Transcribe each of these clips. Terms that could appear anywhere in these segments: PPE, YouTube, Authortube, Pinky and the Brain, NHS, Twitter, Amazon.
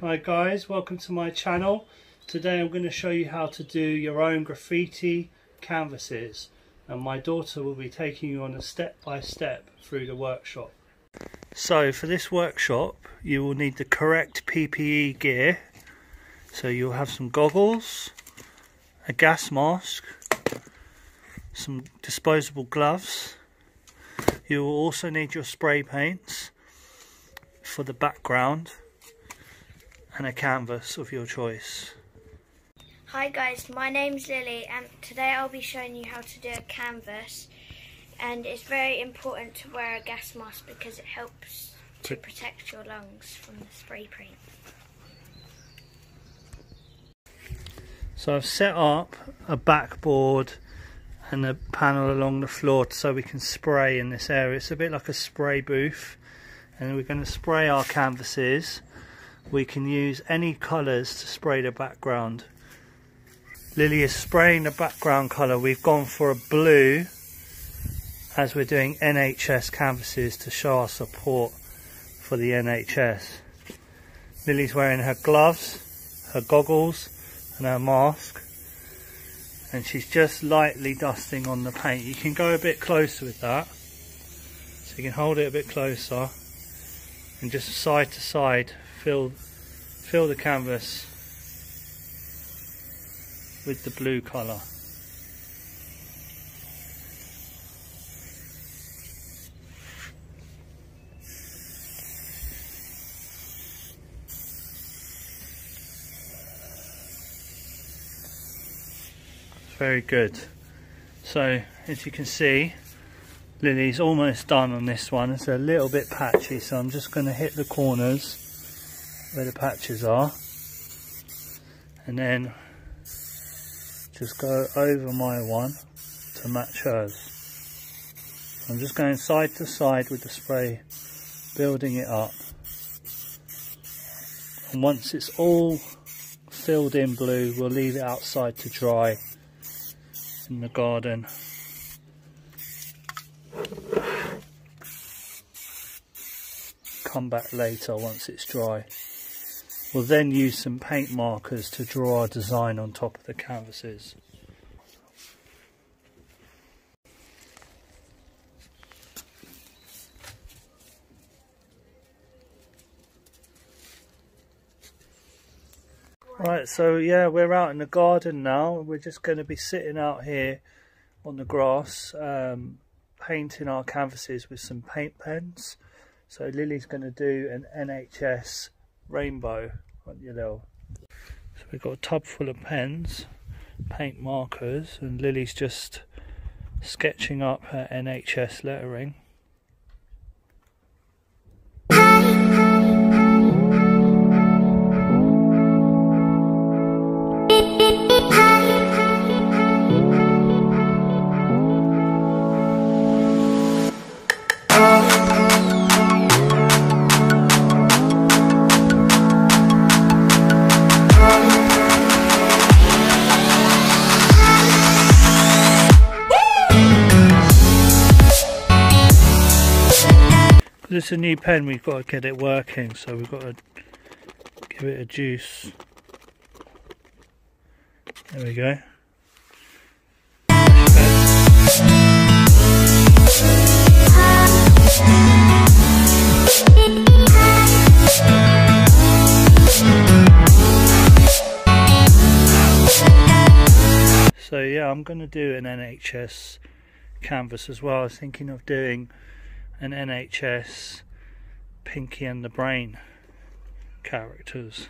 Hi guys, welcome to my channel. Today I'm going to show you how to do your own graffiti canvases, and my daughter will be taking you on a step-by-step through the workshop. So for this workshop you will need the correct PPE gear, so you'll have some goggles, a gas mask, some disposable gloves. You will also need your spray paints for the background and a canvas of your choice. Hi guys, my name's Lily and today I'll be showing you how to do a canvas, and it's very important to wear a gas mask because it helps to protect your lungs from the spray paint. So I've set up a backboard and a panel along the floor so we can spray in this area. It's a bit like a spray booth, and we're going to spray our canvases. We can use any colours to spray the background. Lily is spraying the background colour. We've gone for a blue as we're doing NHS canvases to show our support for the NHS. Lily's wearing her gloves, her goggles and her mask, and she's just lightly dusting on the paint. You can go a bit closer with that, so you can hold it a bit closer and just side to side fill the canvas with the blue colour. Very good. So as you can see, Lily's almost done on this one. It's a little bit patchy, so I'm just going to hit the corners where the patches are and then just go over my one to match hers. I'm just going side to side with the spray, building it up, and once it's all filled in blue we'll leave it outside to dry in the garden. Come back later once it's dry. We'll then use some paint markers to draw our design on top of the canvases. Right, so yeah, we're out in the garden now. We're just going to be sitting out here on the grass, painting our canvases with some paint pens. So Lily's going to do an NHS rainbow, aren't you, Lil? So we've got a tub full of pens, paint markers, and Lily's just sketching up her NHS lettering. This is a new pen, we've got to get it working, so we've got to give it a juice. There we go. So yeah, I'm going to do an NHS canvas as well. I was thinking of doing an NHS Pinky and the Brain characters.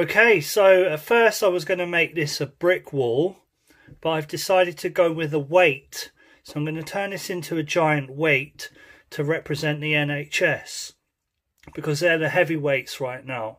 Okay, so at first I was going to make this a brick wall, but I've decided to go with a weight. So I'm going to turn this into a giant weight to represent the NHS, because they're the heavyweights right now.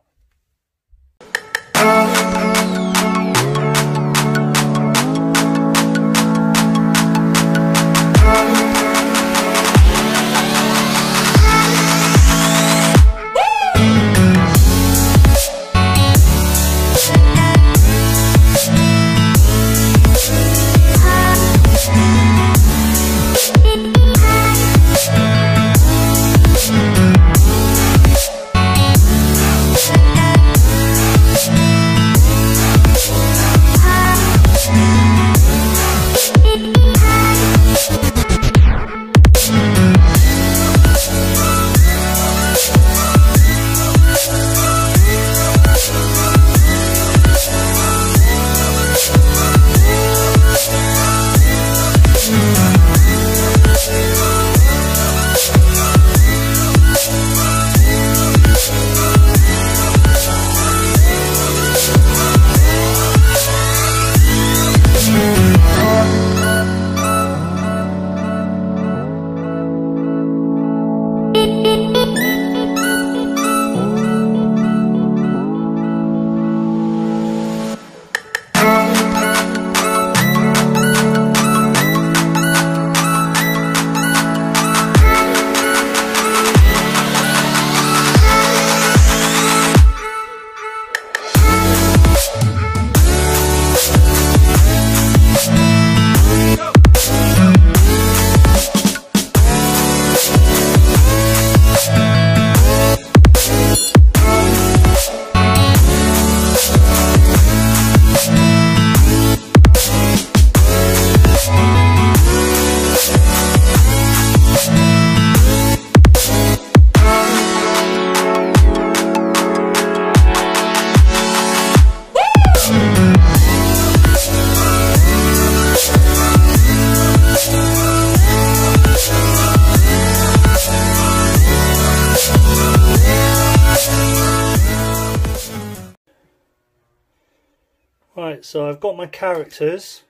Right, so I've got my characters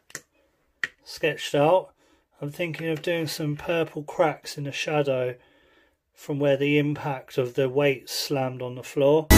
sketched out. I'm thinking of doing some purple cracks in the shadow from where the impact of the weight slammed on the floor.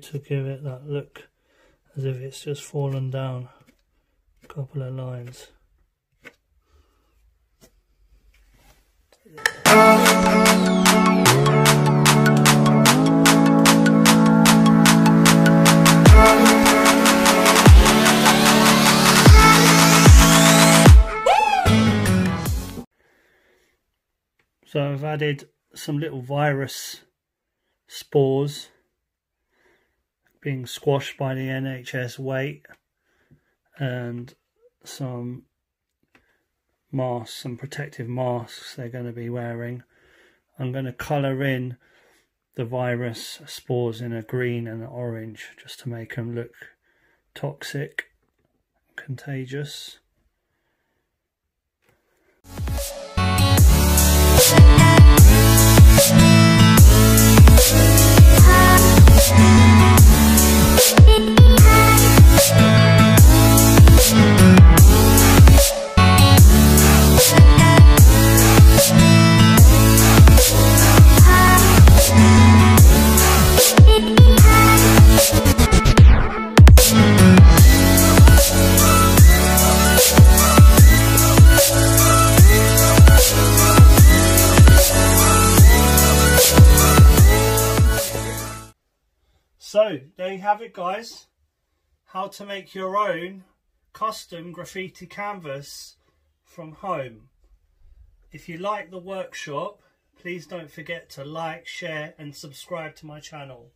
To give it that look as if it's just fallen down a couple of lines. So I've added some little virus spores being squashed by the NHS weight, and some masks, some protective masks they're going to be wearing. I'm going to colour in the virus spores in a green and an orange just to make them look toxic, contagious. So there you have it, guys, how to make your own custom graffiti canvas from home. If you like the workshop, please don't forget to like, share and subscribe to my channel.